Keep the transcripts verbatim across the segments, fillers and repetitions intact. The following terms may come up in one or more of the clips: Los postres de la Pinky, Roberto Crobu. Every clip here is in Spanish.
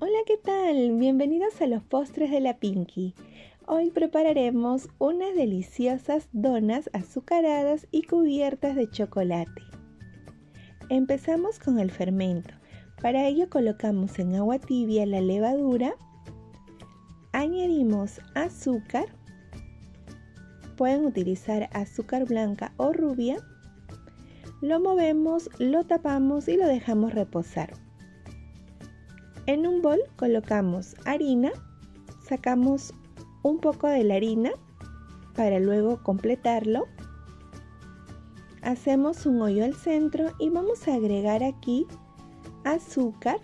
Hola, ¿qué tal? Bienvenidos a los postres de la Pinky. Hoy prepararemos unas deliciosas donas azucaradas y cubiertas de chocolate. Empezamos con el fermento. Para ello colocamos en agua tibia la levadura, añadimos azúcar, pueden utilizar azúcar blanca o rubia, lo movemos, lo tapamos y lo dejamos reposar. En un bol colocamos harina, sacamos un poco de la harina para luego completarlo. Hacemos un hoyo al centro y vamos a agregar aquí azúcar.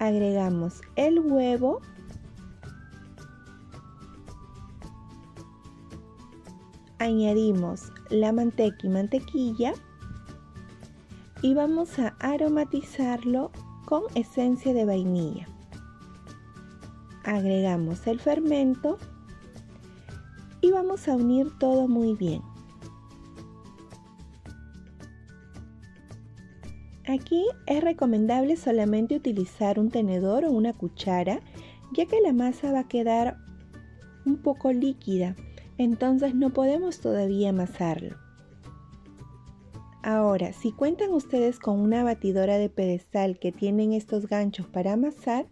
Agregamos el huevo, añadimos la manteca y mantequilla y vamos a aromatizarlo con esencia de vainilla. Agregamos el fermento y vamos a unir todo muy bien. Aquí es recomendable solamente utilizar un tenedor o una cuchara, ya que la masa va a quedar un poco líquida. Entonces no podemos todavía amasarlo. Ahora, si cuentan ustedes con una batidora de pedestal que tienen estos ganchos para amasar,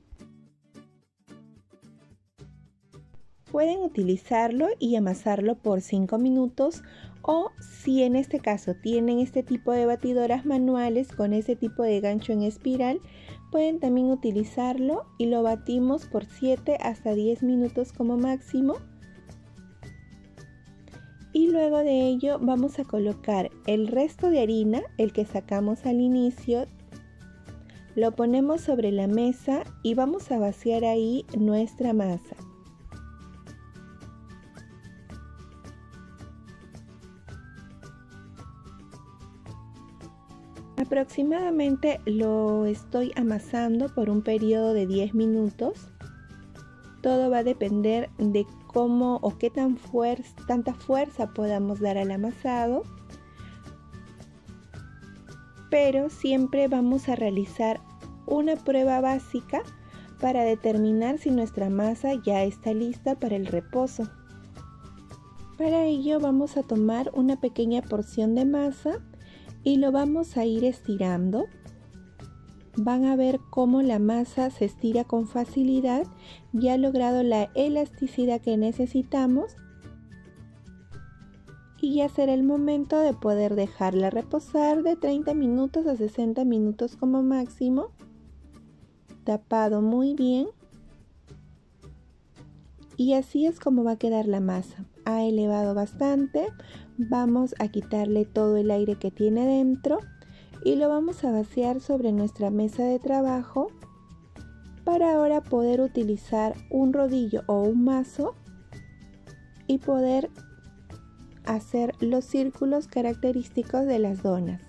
pueden utilizarlo y amasarlo por cinco minutos, o si en este caso tienen este tipo de batidoras manuales con este tipo de gancho en espiral, pueden también utilizarlo y lo batimos por siete hasta diez minutos como máximo. Y luego de ello vamos a colocar el resto de harina, el que sacamos al inicio, lo ponemos sobre la mesa y vamos a vaciar ahí nuestra masa. Aproximadamente lo estoy amasando por un periodo de diez minutos. Todo va a depender de cómo o qué tan fuer- tanta fuerza podamos dar al amasado, pero siempre vamos a realizar una prueba básica para determinar si nuestra masa ya está lista para el reposo. Para ello vamos a tomar una pequeña porción de masa y lo vamos a ir estirando. Van a ver cómo la masa se estira con facilidad, ya ha logrado la elasticidad que necesitamos y ya será el momento de poder dejarla reposar de treinta minutos a sesenta minutos como máximo, tapado muy bien. Y así es como va a quedar la masa. Ha elevado bastante, vamos a quitarle todo el aire que tiene dentro y lo vamos a vaciar sobre nuestra mesa de trabajo para ahora poder utilizar un rodillo o un mazo y poder hacer los círculos característicos de las donas.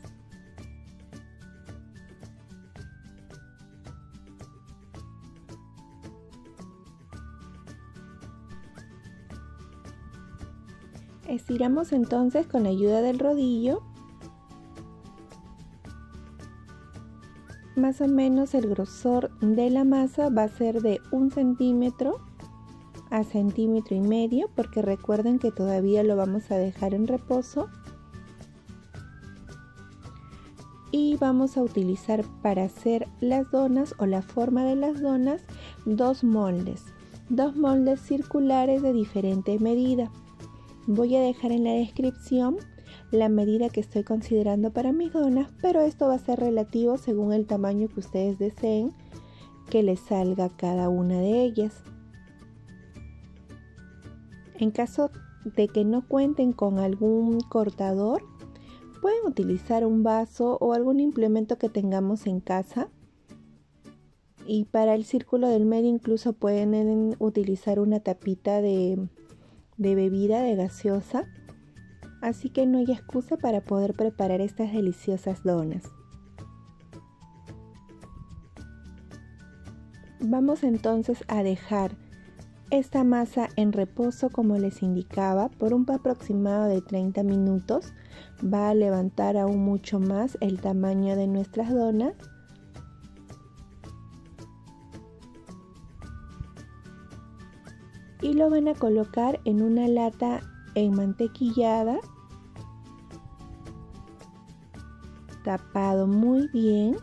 Estiramos entonces con la ayuda del rodillo más o menos. El grosor de la masa va a ser de un centímetro a centímetro y medio, porque recuerden que todavía lo vamos a dejar en reposo y vamos a utilizar para hacer las donas o la forma de las donas dos moldes dos moldes circulares de diferente medida. Voy a dejar en la descripción la medida que estoy considerando para mis donas, pero esto va a ser relativo según el tamaño que ustedes deseen que les salga cada una de ellas. En caso de que no cuenten con algún cortador, pueden utilizar un vaso o algún implemento que tengamos en casa. Y para el círculo del medio incluso pueden utilizar una tapita de, de bebida de gaseosa. Así que no hay excusa para poder preparar estas deliciosas donas. Vamos entonces a dejar esta masa en reposo, como les indicaba, por un aproximado de treinta minutos. Va a levantar aún mucho más el tamaño de nuestras donas. y lo van a colocar en una lata enmantequillada, tapado muy bien.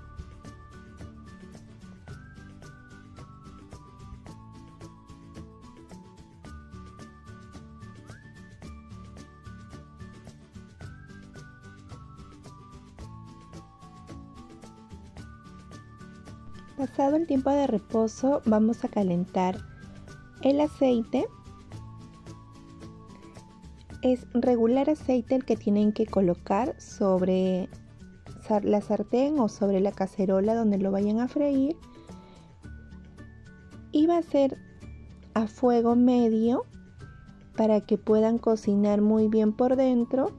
Pasado el tiempo de reposo, vamos a calentar el aceite. Es regular aceite el que tienen que colocar sobre la sartén o sobre la cacerola donde lo vayan a freír. Y va a ser a fuego medio para que puedan cocinar muy bien por dentro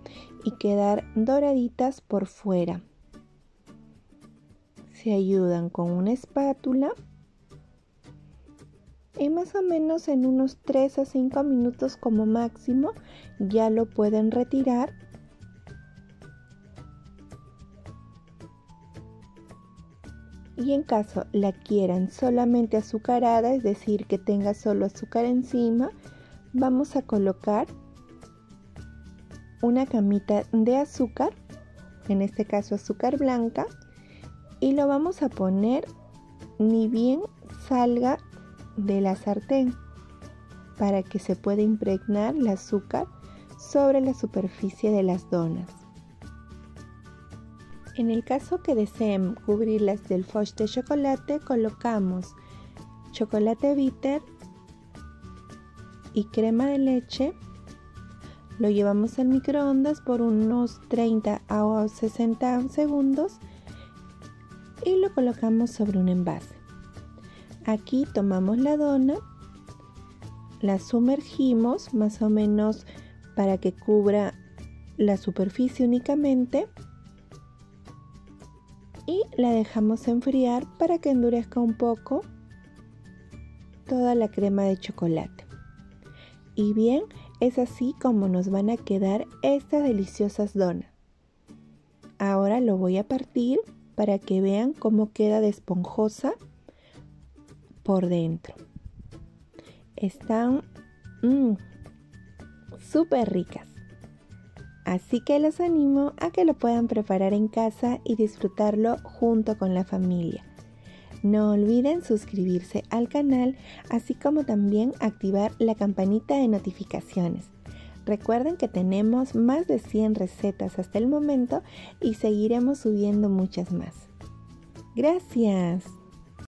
y quedar doraditas por fuera. Se ayudan con una espátula y más o menos en unos tres a cinco minutos como máximo ya lo pueden retirar. Y en caso la quieran solamente azucarada, es decir, que tenga solo azúcar encima, vamos a colocar una camita de azúcar, en este caso azúcar blanca, y lo vamos a poner ni bien salga de la sartén para que se pueda impregnar el azúcar sobre la superficie de las donas. En el caso que deseen cubrirlas del foch de chocolate, colocamos chocolate bitter y crema de leche. Lo llevamos al microondas por unos treinta a sesenta segundos y lo colocamos sobre un envase. Aquí tomamos la dona, la sumergimos más o menos para que cubra la superficie únicamente y la dejamos enfriar para que endurezca un poco toda la crema de chocolate. Y bien, es así como nos van a quedar estas deliciosas donas. Ahora lo voy a partir para que vean cómo queda de esponjosa por dentro. Están mmm, súper ricas. Así que los animo a que lo puedan preparar en casa y disfrutarlo junto con la familia. No olviden suscribirse al canal, así como también activar la campanita de notificaciones. Recuerden que tenemos más de cien recetas hasta el momento y seguiremos subiendo muchas más. ¡Gracias!